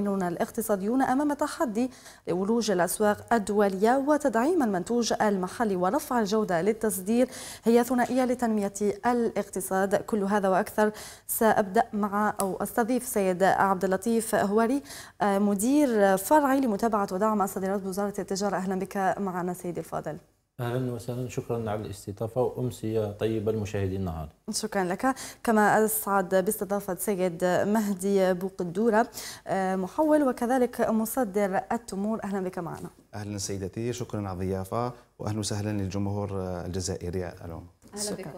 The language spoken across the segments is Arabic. الاقتصاديون أمام تحدي لولوج الأسواق الدولية وتدعيم المنتوج المحلي ورفع الجودة للتصدير هي ثنائية لتنمية الاقتصاد. كل هذا وأكثر سأبدأ مع أو أستضيف سيد عبد اللطيف هواري مدير فرعي لمتابعة ودعم الصادرات بوزارة التجارة. أهلا بك معنا سيدي الفاضل. اهلا وسهلا، شكرا على الاستضافه وامسيه طيبه لمشاهدي النهار. شكرا لك، كما اسعد باستضافه سيد مهدي بوقدورة محول وكذلك مصدر التمور. اهلا بك معنا. اهلا سيدتي، شكرا على الضيافه واهلا وسهلا للجمهور الجزائري العلوم. اهلا بكم.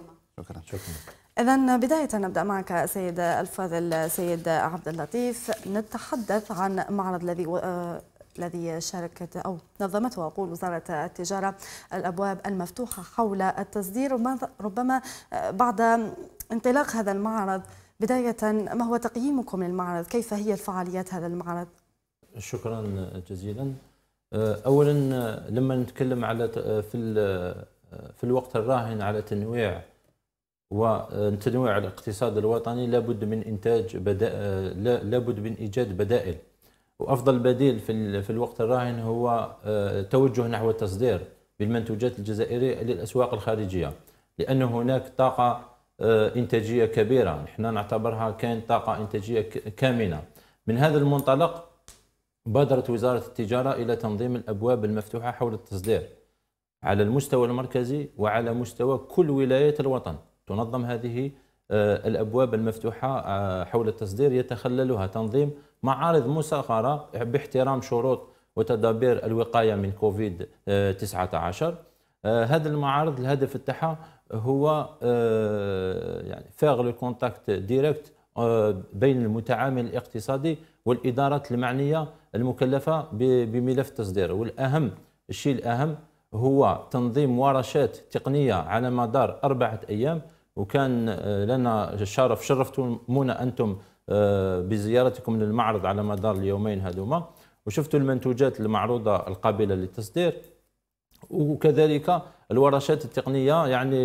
شكرا. إذن بداية نبدأ معك سيد الفاضل سيد عبد اللطيف، نتحدث عن معرض الذي شاركت أو نظمته أقول وزارة التجارة، الأبواب المفتوحة حول التصدير. ربما بعد انطلاق هذا المعرض، بداية ما هو تقييمكم للمعرض؟ كيف هي الفعاليات هذا المعرض؟ شكرا جزيلا. أولا لما نتكلم على في الوقت الراهن على تنويع الاقتصاد الوطني، لابد من إيجاد بدائل، وأفضل بديل في الوقت الراهن هو توجه نحو التصدير بالمنتوجات الجزائرية للأسواق الخارجية، لأن هناك طاقة إنتاجية كبيرة، نحن نعتبرها كان طاقة إنتاجية كامنة. من هذا المنطلق بادرت وزارة التجارة إلى تنظيم الأبواب المفتوحة حول التصدير على المستوى المركزي وعلى مستوى كل ولايات الوطن. تنظم هذه الأبواب المفتوحة حول التصدير، يتخللها تنظيم معارض مسخرة باحترام شروط وتدابير الوقاية من كوفيد 19. هذا المعارض الهدف تاعها هو يعني فاغ لو كونتاكت ديريكت بين المتعامل الاقتصادي والإدارات المعنية المكلفة بملف التصدير. والأهم الشيء الأهم هو تنظيم ورشات تقنية على مدار 4 أيام، وكان لنا الشرف، شرفتمونا أنتم بزيارتكم للمعرض على مدار اليومين هذوما، وشفتوا المنتوجات المعروضة القابلة للتصدير، وكذلك الورشات التقنية يعني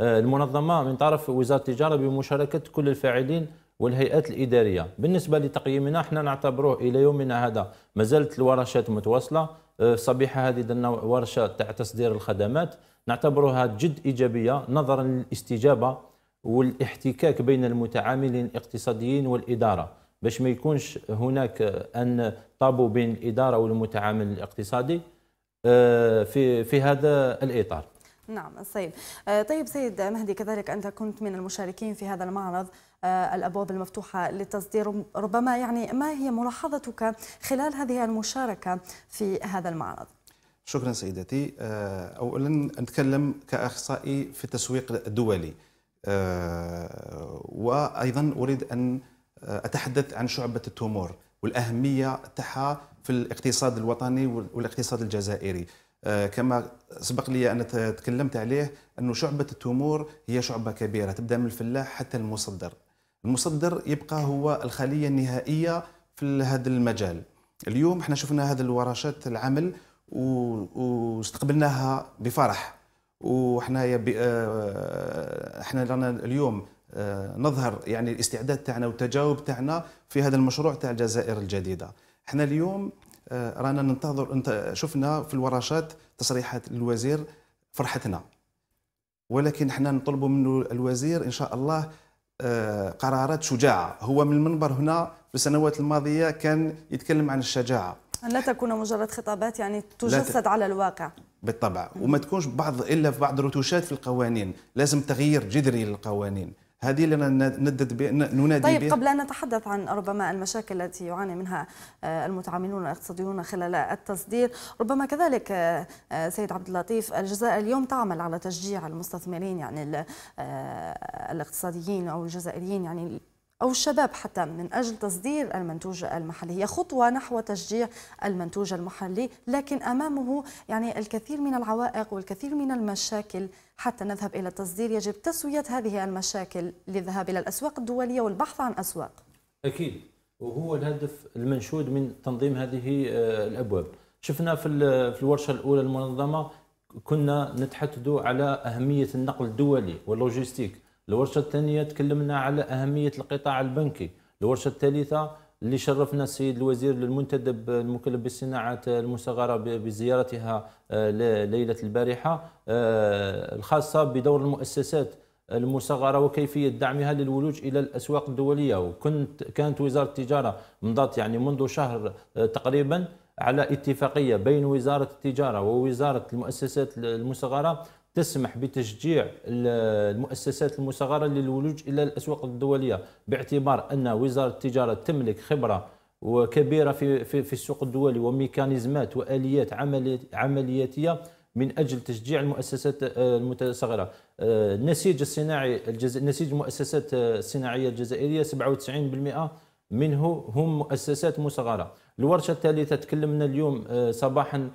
المنظمة من طرف وزارة التجارة بمشاركة كل الفاعلين والهيئات الإدارية. بالنسبة لتقييمنا، احنا نعتبروه إلى يومنا هذا ما زالت الورشات متواصلة. الصبيحة هذه درنا ورشة تاع تصدير الخدمات، نعتبرها جد إيجابية نظرا للاستجابة والاحتكاك بين المتعاملين الاقتصاديين والإدارة، باش ما يكونش هناك أن طابو بين الإدارة والمتعامل الاقتصادي في هذا الإطار. نعم طيب سيد مهدي، كذلك أنت كنت من المشاركين في هذا المعرض الأبواب المفتوحة للتصدير. ربما يعني ما هي ملاحظتك خلال هذه المشاركة في هذا المعرض؟ شكرا سيدتي. أولا نتكلم كأخصائي في التسويق الدولي، وأيضا أريد أن أتحدث عن شعبة التمور والأهمية تاعها في الاقتصاد الوطني والاقتصاد الجزائري. كما سبق لي أن تكلمت عليه، أن شعبة التمور هي شعبة كبيرة تبدأ من الفلاح حتى المصدر. المصدر يبقى هو الخلية النهائية في هذا المجال. اليوم احنا شفنا هذه الورشات العمل واستقبلناها بفرح، وحنا رانا اليوم نظهر يعني الاستعداد تاعنا والتجاوب تاعنا في هذا المشروع تاع الجزائر الجديدة. احنا اليوم رانا ننتظر، شفنا في الورشات تصريحات الوزير فرحتنا، ولكن احنا نطلبوا منه الوزير ان شاء الله قرارات شجاعة. هو من المنبر هنا في السنوات الماضية كان يتكلم عن الشجاعة، أن لا تكون مجرد خطابات، يعني تجسد على الواقع بالطبع، وما تكونش إلا في بعض الرتوشات في القوانين. لازم تغيير جذري للقوانين، هذه اللي ننادي طيب قبل أن نتحدث عن ربما المشاكل التي يعاني منها المتعاملون الاقتصاديون خلال التصدير، ربما كذلك سيد عبد اللطيف الجزائر اليوم تعمل على تشجيع المستثمرين يعني الاقتصاديين أو الجزائريين يعني أو الشباب حتى من أجل تصدير المنتوج المحلي. هي خطوة نحو تشجيع المنتوج المحلي، لكن أمامه يعني الكثير من العوائق والكثير من المشاكل. حتى نذهب إلى التصدير يجب تسوية هذه المشاكل للذهاب إلى الأسواق الدولية والبحث عن أسواق. أكيد، وهو الهدف المنشود من تنظيم هذه الأبواب. شفنا في الورشة الأولى المنظمة كنا نتحدث على أهمية النقل الدولي واللوجستيك. الورشة الثانية تكلمنا على أهمية القطاع البنكي. الورشة الثالثة اللي شرفنا السيد الوزير المنتدب المكلف بالصناعات المصغرة بزيارتها ليلة البارحة الخاصة بدور المؤسسات المصغرة وكيفية دعمها للولوج إلى الأسواق الدولية. كانت وزارة التجارة مضت يعني منذ شهر تقريبا على اتفاقية بين وزارة التجارة ووزارة المؤسسات المصغرة تسمح بتشجيع المؤسسات المصغرة للولوج إلى الأسواق الدولية، باعتبار أن وزارة التجارة تملك خبرة وكبيرة في السوق الدولي وميكانيزمات وآليات عملياتية من أجل تشجيع المؤسسات المتصغرة. نسيج المؤسسات الصناعية الجزائرية 97% منه هم مؤسسات مصغرة. الورشة الثالثة تكلمنا اليوم صباحا،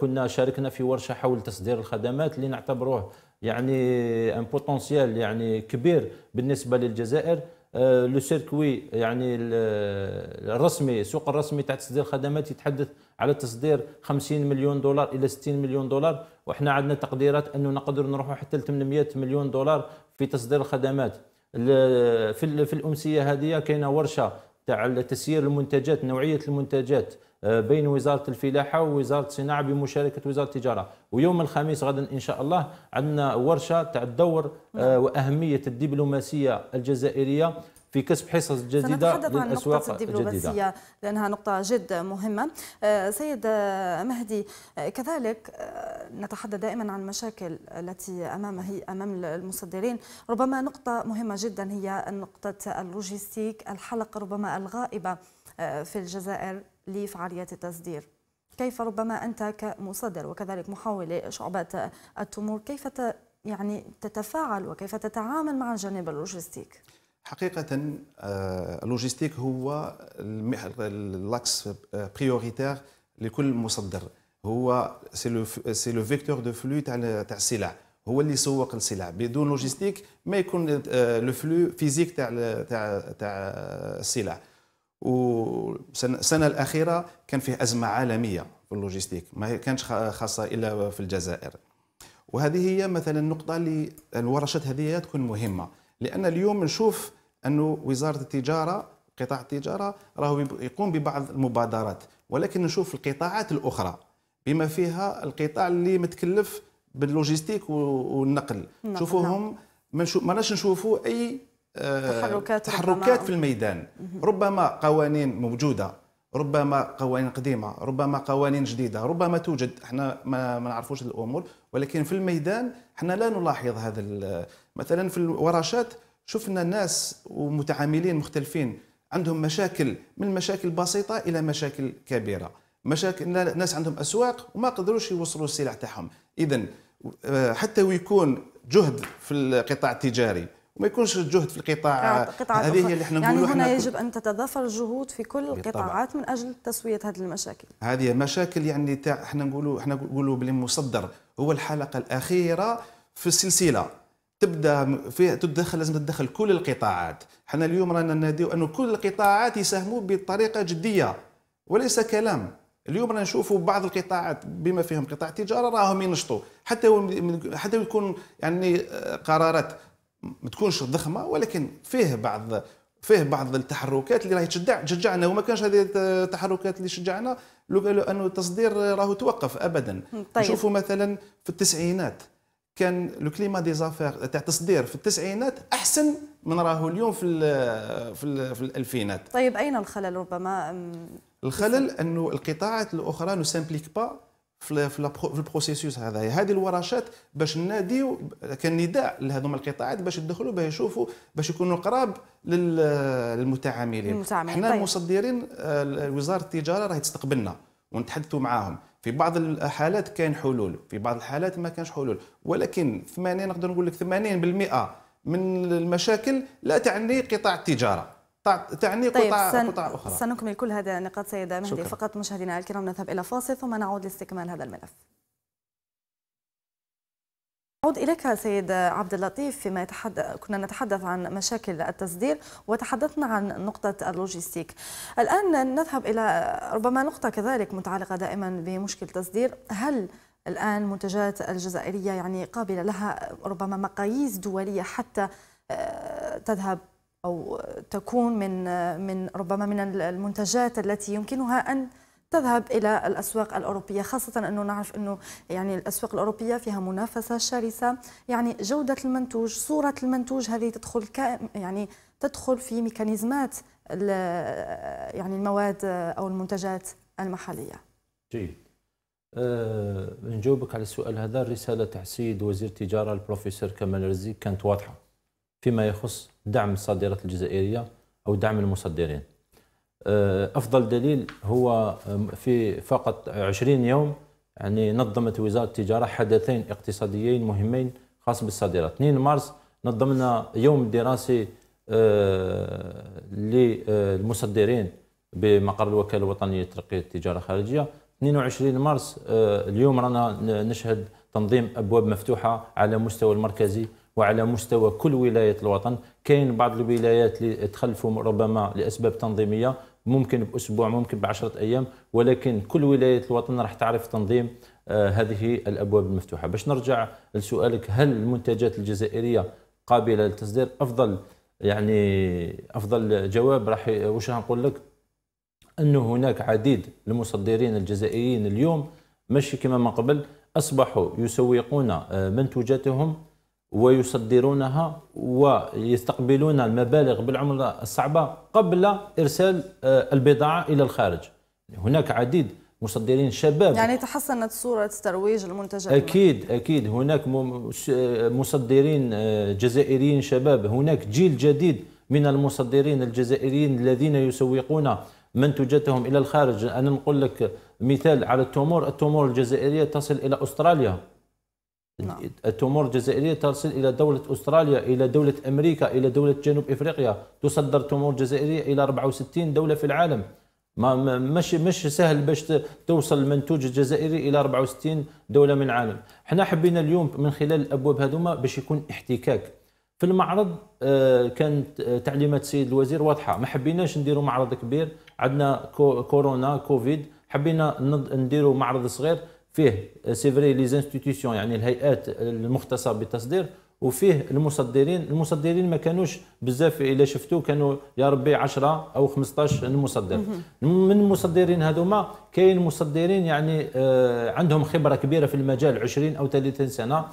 كنا شاركنا في ورشة حول تصدير الخدمات اللي نعتبروه يعني ان بوتونسيال يعني كبير بالنسبة للجزائر. لو سيركوي يعني الرسمي، السوق الرسمي تاع تصدير الخدمات يتحدث على تصدير 50 مليون دولار الى 60 مليون دولار، وحنا عندنا تقديرات انه نقدر نروحوا حتى ل 800 مليون دولار في تصدير الخدمات. في الامسيه هذه كاينه ورشه تاع تسيير المنتجات، نوعيه المنتجات بين وزاره الفلاحه ووزاره الصناعه بمشاركه وزاره التجاره. ويوم الخميس غدا ان شاء الله عندنا ورشه تاع الدور واهميه الدبلوماسيه الجزائريه في كسب حصص جديدة للأسواق الجديدة، لأنها نقطة جد مهمة. سيد مهدي، كذلك نتحدث دائما عن المشاكل التي أمام المصدرين. ربما نقطة مهمة جدا هي نقطة اللوجستيك، الحلقة ربما الغائبة في الجزائر لفعاليات التصدير. كيف ربما أنت كمصدر وكذلك محاول شعبة التمور كيف يعني تتفاعل وكيف تتعامل مع الجانب اللوجستيك؟ حقيقة اللوجستيك هو لاكس بريوريتير لكل مصدر، هو سي لو فيكتور دو فلو تاع السلع، هو اللي يسوق السلع. بدون لوجستيك ما يكون لو فلو فيزيك تاع السلع. والسنة الأخيرة كان فيه أزمة عالمية في اللوجستيك، ما كانش خاصة إلا في الجزائر. وهذه هي مثلا النقطة اللي الورشات هذه تكون مهمة، لأن اليوم نشوف أنه وزارة التجارة قطاع التجارة راهو يقوم ببعض المبادرات، ولكن نشوف القطاعات الأخرى بما فيها القطاع اللي متكلف باللوجستيك والنقل، شوفوهم ما ناش نشوفوا أي تحركات في الميدان. ربما قوانين موجودة، ربما قوانين قديمة، ربما قوانين جديدة، ربما توجد، احنا ما نعرفوش الأمور، ولكن في الميدان احنا لا نلاحظ هذا. مثلا في الورشات شفنا ناس ومتعاملين مختلفين عندهم مشاكل، من مشاكل بسيطة إلى مشاكل كبيرة، مشاكل ناس عندهم أسواق وما قدروش يوصلوا السلع تاعهم. إذا حتى ويكون جهد في القطاع التجاري وما يكونش الجهد في القطاع، هذه هي اللي احنا نقولوا. يعني هنا يجب أن تتضافر الجهود في كل القطاعات من أجل تسوية هذه المشاكل. هذه مشاكل يعني تاع احنا نقولوا بلي المصدر هو الحلقة الأخيرة في السلسلة، تبدا فيها تدخل، لازم تدخل كل القطاعات. احنا اليوم رانا نناديو أن كل القطاعات يساهموا بطريقة جدية وليس كلام. اليوم رانا نشوفوا بعض القطاعات بما فيهم قطاع التجارة راهم ينشطوا، حتى يكون يعني قرارات ما تكونش ضخمه، ولكن فيه بعض التحركات اللي راهي تشجعنا. وما كانش هذه التحركات اللي شجعنا لو قالوا انه التصدير راهو توقف ابدا. طيب. نشوفوا مثلا في التسعينات كان لو كليما دي زافير تاع التصدير في التسعينات احسن من راهو اليوم في الالفينات. طيب اين الخلل؟ ربما الخلل انه القطاعات الاخرى نو سامبليك با في البروسيسوس هذا. هذه الورشات باش ناديو كان نداء لهذوما القطاعات باش يدخلوا، باش يشوفوا، باش يكونوا قراب للمتعاملين. حنا المصدرين وزارة التجارة راهي تستقبلنا ونتحدثوا معاهم. في بعض الحالات كان حلول، في بعض الحالات ما كانش حلول، ولكن 80 نقدر نقول لك 80% من المشاكل لا تعني قطاع التجارة، تعني قطاع أخرى. سنكمل كل هذا النقاط سيدة مهدي. فقط مشاهدينا الكرام نذهب إلى فاصل ثم نعود لاستكمال هذا الملف. نعود إليك سيد عبد اللطيف، فيما كنا نتحدث عن مشاكل التصدير وتحدثنا عن نقطة اللوجستيك. الآن نذهب إلى ربما نقطة كذلك متعلقة دائما بمشكل التصدير. هل الآن المنتجات الجزائرية يعني قابلة لها ربما مقاييس دولية حتى تذهب أو تكون من ربما من المنتجات التي يمكنها أن تذهب إلى الأسواق الأوروبية، خاصة أنه نعرف أنه يعني الأسواق الأوروبية فيها منافسة شرسة، يعني جودة المنتوج، صورة المنتوج هذه تدخل يعني تدخل في ميكانيزمات يعني المواد أو المنتجات المحلية. جيد. نجاوبك على السؤال هذا. الرسالة تحسيد وزير التجارة البروفيسور كمال رزي كانت واضحة فيما يخص دعم الصادرات الجزائرية أو دعم المصدرين. أفضل دليل هو في فقط 20 يوم يعني نظمت وزارة التجارة حدثين اقتصاديين مهمين خاص بالصادرات. 2 مارس نظمنا يوم دراسي للمصدرين بمقر الوكالة الوطنية لترقية التجارة الخارجية. 22 مارس اليوم رانا نشهد تنظيم أبواب مفتوحة على مستوى المركزي وعلى مستوى كل ولايات الوطن. كاين بعض الولايات اللي تخلفوا ربما لأسباب تنظيمية، ممكن بأسبوع ممكن ب10 أيام، ولكن كل ولايات الوطن راح تعرف تنظيم هذه الأبواب المفتوحة. باش نرجع لسؤالك، هل المنتجات الجزائرية قابلة للتصدير؟ أفضل جواب راح واش نقول لك، أنه هناك عديد المصدرين الجزائريين اليوم ماشي كما من قبل، أصبحوا يسوقون منتوجاتهم ويصدرونها ويستقبلون المبالغ بالعملة الصعبة قبل إرسال البضاعة إلى الخارج. هناك عديد مصدرين شباب، يعني تحسنت صورة ترويج المنتجات. أكيد هناك مصدرين جزائريين شباب، هناك جيل جديد من المصدرين الجزائريين الذين يسوقون منتوجاتهم إلى الخارج. أنا نقول لك مثال على التمور الجزائرية تصل إلى أستراليا. نعم. التمور الجزائرية تصل إلى دولة أستراليا، إلى دولة أمريكا، إلى دولة جنوب إفريقيا. تصدر تمور جزائرية إلى 64 دولة في العالم. مش سهل باش توصل المنتوج الجزائري إلى 64 دولة من العالم. احنا حبينا اليوم من خلال الأبواب هذوما باش يكون احتكاك. في المعرض كانت تعليمات السيد الوزير واضحة، ما حبيناش نديروا معرض كبير، عندنا كورونا كوفيد، حبينا نديروا معرض صغير فيه سيفري لي زانستيتيسيون يعني الهيئات المختصه بالتصدير، وفيه المصدرين ما كانوش بزاف، الا شفتوا كانوا يا ربي 10 او 15 المصدر. من المصدرين هذوما كاين مصدرين يعني عندهم خبره كبيره في المجال 20 او 30 سنه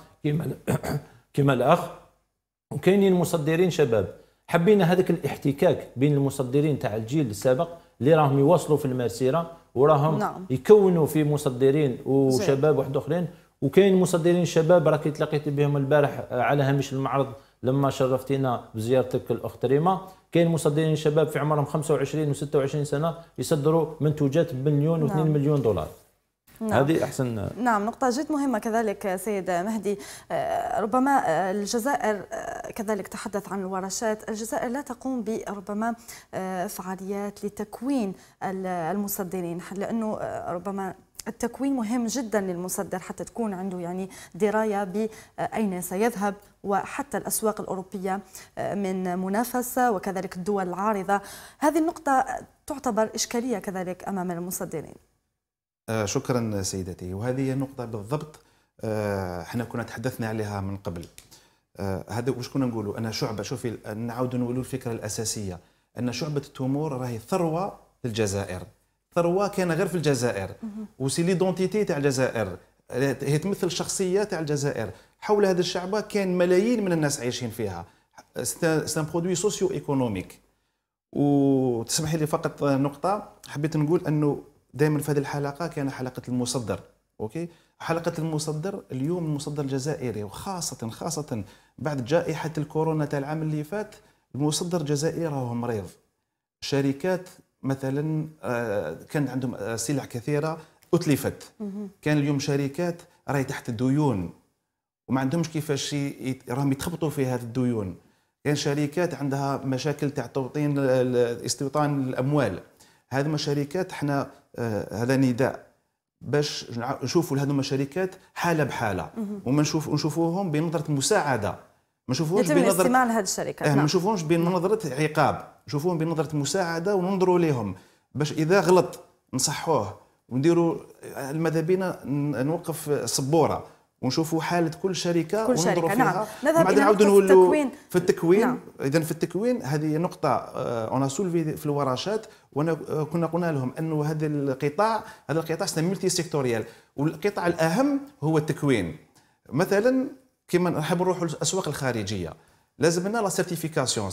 كما الاخ، وكاينين مصدرين شباب. حبينا هذاك الاحتكاك بين المصدرين تاع الجيل السابق اللي راهم يواصلوا في المسيره وراهم نعم. يكونوا في مصدرين وشباب واحد اخرين، وكاين مصدرين شباب راكي تلاقيت بهم البارح على هامش المعرض لما شرفتينا بزيارتك الاخت ريما. كاين مصدرين شباب في عمرهم 25 و26 سنه يصدروا منتوجات بمليون و2 نعم. مليون دولار. نعم. هذه أحسن. نعم، نقطة جد مهمة كذلك سيد مهدي. ربما الجزائر كذلك تحدث عن الورشات، الجزائر لا تقوم بربما فعاليات لتكوين المصدرين، لأنه ربما التكوين مهم جدا للمصدر حتى تكون عنده يعني دراية بأين سيذهب، وحتى الأسواق الأوروبية من منافسة وكذلك الدول العارضة. هذه النقطة تعتبر إشكالية كذلك أمام المصدرين. شكرا سيدتي، وهذه نقطة بالضبط احنا كنا تحدثنا عليها من قبل. هذا واش كنا نقولوا، أن شعبة، شوفي نعاود نولوا الفكرة الأساسية، أن شعبة التمور راهي ثروة للجزائر، ثروة كان غير في الجزائر، وسي ليدونتيتي تاع الجزائر، هي تمثل الشخصية تاع الجزائر. حول هذه الشعبة كان ملايين من الناس عايشين فيها، سان برودوي سوسيو ايكونوميك. وتسمحي لي فقط نقطة حبيت نقول، أنه دائما في هذه الحلقه كان حلقه المصدر، اوكي، حلقه المصدر. اليوم المصدر الجزائري، وخاصه بعد جائحه الكورونا تاع العام اللي فات، المصدر الجزائري راهو مريض. شركات مثلا كان عندهم سلع كثيره اتلفت، كان اليوم شركات راهي تحت الديون وما عندهمش كيفاش راهم يتخبطوا في هذه الديون، كان شركات عندها مشاكل تاع توطين استيطان الاموال. هذه شركات احنا هذا نداء باش نشوفوا هذوما الشركات حاله بحاله، وما نشوفوهم بنظره مساعده، ما نشوفوهمش بنظره استعمال هذه الشركات، ما نشوفوهمش بنظره عقاب، نشوفوهم بنظره مساعده وننظروا ليهم باش اذا غلط نصحوه، ونديروا ماذا بينا نوقف السبوره ونشوفوا حاله كل شركه وننظروا فيها. نعم. بعدين نعاودوا نولوا في التكوين. نعم. اذا في التكوين هذه نقطه اون سولفي في الورشات، وانا كنا قلنا لهم انه هذا القطاع ملتي سيكتوريال، والقطاع الاهم هو التكوين. مثلا كما نحبوا نروحوا للاسواق الخارجيه لازم لنا لا سيرتيفيكاسيون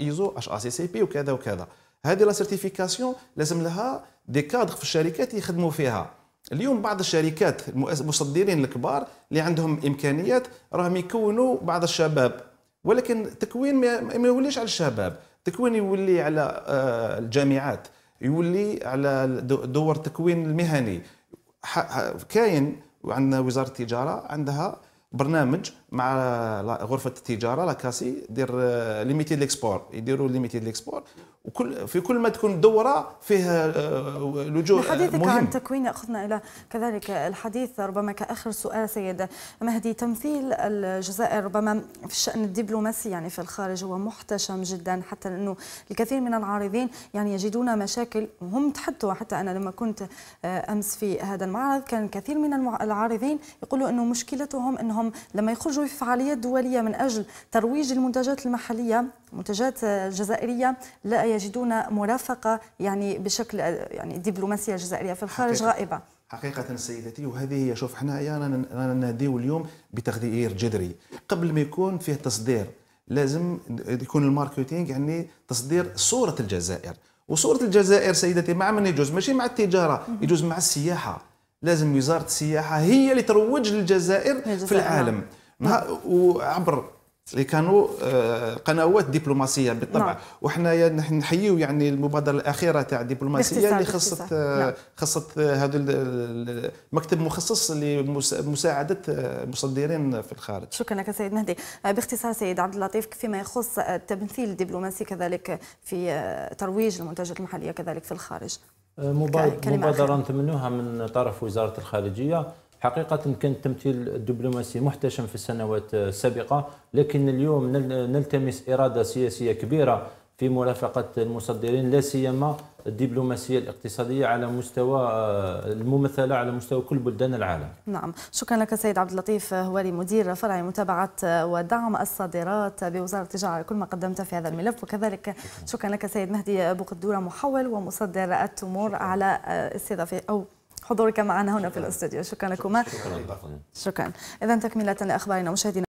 ايزو اش اي سي بي وكذا وكذا. هذه لا سيرتيفيكاسيون لازم لها دي كادر في الشركات يخدموا فيها. اليوم بعض الشركات المصدرين الكبار اللي عندهم امكانيات راهم يكونوا بعض الشباب، ولكن التكوين ما يوليش على الشباب، التكوين يولي على الجامعات، يولي على دور التكوين المهني. كاين عندنا وزاره التجاره عندها برنامج مع غرفه التجاره لاكاسي دير ليميتيد ليكسبور، يديروا ليميتيد ليكسبور، وكل في كل ما تكون دوره فيها لجوء مهم. حديثك عن التكوين ياخذنا الى كذلك الحديث ربما كاخر سؤال سيد مهدي. تمثيل الجزائر ربما في الشان الدبلوماسي يعني في الخارج هو محتشم جدا، حتى لانه الكثير من العارضين يعني يجدون مشاكل وهم تحدوا. حتى انا لما كنت امس في هذا المعرض كان كثير من العارضين يقولوا انه مشكلتهم انهم لما يخرجوا في فعاليات دوليه من اجل ترويج المنتجات المحليه، منتجات جزائريه، لا يجدون مرافقه يعني بشكل يعني الدبلوماسيه الجزائريه في الخارج حقيقة غائبه. حقيقه سيدتي، وهذه هي شوف حنايا رانا ناديو اليوم بتغذير جذري. قبل ما يكون فيه تصدير لازم يكون الماركتينغ يعني تصدير صوره الجزائر، وصوره الجزائر سيدتي مع من يجوز؟ ماشي مع التجاره، يجوز مع السياحه. لازم وزاره السياحه هي اللي تروج للجزائر في العالم. نعم. وعبر اللي كانوا قنوات دبلوماسيه بالطبع. نعم. وحنا نحييو يعني المبادره الاخيره تاع الدبلوماسيه اللي خصت هذا المكتب مخصص لمساعده مصدرين في الخارج. شكرا لك سيد مهدي. باختصار سيد عبد اللطيف، فيما يخص التمثيل الدبلوماسي كذلك في ترويج المنتجات المحليه كذلك في الخارج، مبادرة نتمنوها من طرف وزارة الخارجية. حقيقة كان التمثيل الدبلوماسي محتشم في السنوات السابقة، لكن اليوم نلتمس إرادة سياسية كبيرة في مرافقة المصدرين، لا سيما الدبلوماسية الاقتصادية على مستوى الممثلة على مستوى كل بلدان العالم. نعم، شكرا لك سيد عبد اللطيف هواري، مدير فرع متابعة ودعم الصادرات بوزارة التجارة، على كل ما قدمت في هذا الملف. وكذلك شكرا لك سيد مهدي بوقدورة، محول ومصدر التمور، على استضافة أو حضورك معنا هنا في الاستوديو. شكرا لكما. شكرا. إذا تكملة لأخبارنا مشاهدينا.